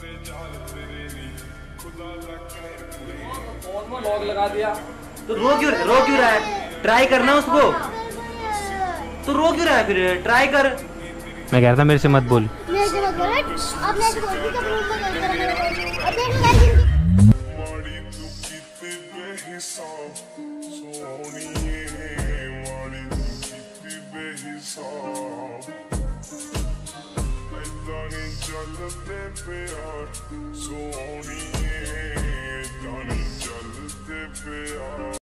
Lock लगा दिया तो रो क्यों रहा है? ट्राई करना उसको, तो रो क्यों रहा है? फिर ट्राई कर। मैं कह रहा था मेरे से मत बोल। So only yeah, don't jal de pyar।